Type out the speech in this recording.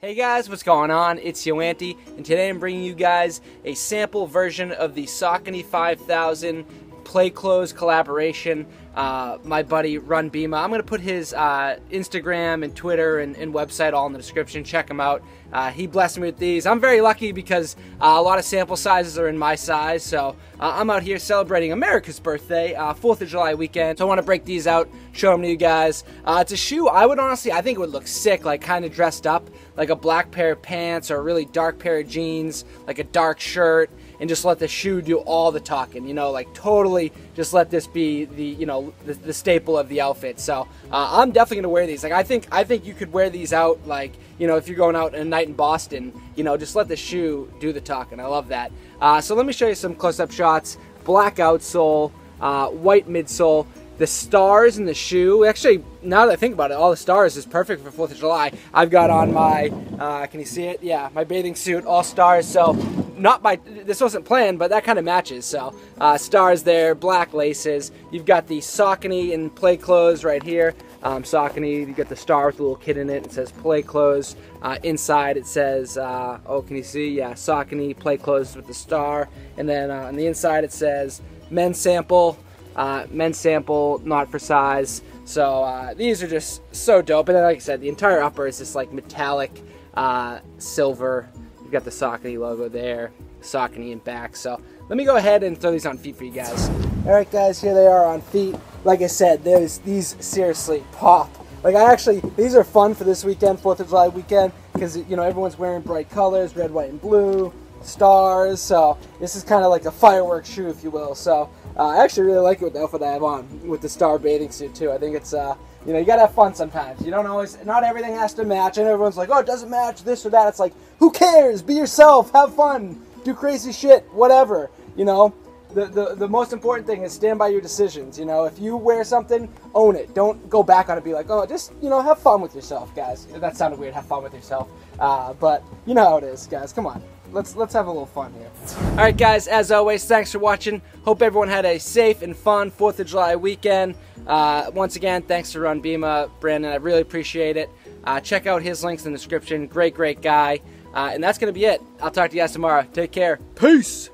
Hey guys, what's going on? It's YoAnty, and today I'm bringing you guys a sample version of the Saucony 5000 Play Clothes collaboration. My buddy Run Bimma. I'm going to put his Instagram and Twitter and website all in the description. Check him out. He blessed me with these. I'm very lucky because a lot of sample sizes are in my size, so I'm out here celebrating America's birthday, 4th of July weekend. So I want to break these out, show them to you guys. It's a shoe I think it would look sick, like kind of dressed up, like a black pair of pants or a really dark pair of jeans, like a dark shirt, and just let the shoe do all the talking, you know, like totally just let this be the, you know, the staple of the outfit. So I'm definitely gonna wear these. Like I think you could wear these out, like, you know, if you're going out a night in Boston, you know, just let the shoe do the talking. I love that. So let me show you some close-up shots. Black outsole, white midsole, the stars in the shoe. Actually, now that I think about it, all the stars is perfect for 4th of July. I've got on my, can you see it? Yeah, my bathing suit, all stars. So this wasn't planned, but that kind of matches. So stars there, black laces. You've got the Saucony and Play Clothes right here. Saucony, you got the star with a little kid in it. It says Play Clothes. Inside it says, oh, can you see? Yeah, Saucony, Play Clothes with the star. And then on the inside it says men's sample. Men's sample, not for size. So these are just so dope. And then, like I said, the entire upper is this like metallic silver. You've got the Saucony logo there, Saucony in back. So let me go ahead and throw these on feet for you guys. All right, guys, here they are on feet. Like I said, these seriously pop. Like these are fun for this weekend, 4th of July weekend, because, you know, everyone's wearing bright colors, red, white, and blue, stars. So this is kind of like a fireworks shoe, if you will. So I actually really like it with the outfit I have on, with the star bathing suit too. I think it's, you know, you gotta have fun sometimes. You don't always, not everything has to match. And everyone's like, oh, it doesn't match this or that. It's like, who cares? Be yourself, have fun, do crazy shit, whatever. You know, the most important thing is stand by your decisions. You know, if you wear something, own it. Don't go back on it. Be like, oh, just, you know, have fun with yourself, guys. That sounded weird, have fun with yourself. But you know how it is, guys. Come on. Let's have a little fun here. Alright guys, as always, thanks for watching. Hope everyone had a safe and fun 4th of July weekend. Once again, thanks to Run Bimma, Brandon. I really appreciate it. Check out his links in the description. Great guy. And that's going to be it. I'll talk to you guys tomorrow. Take care. Peace!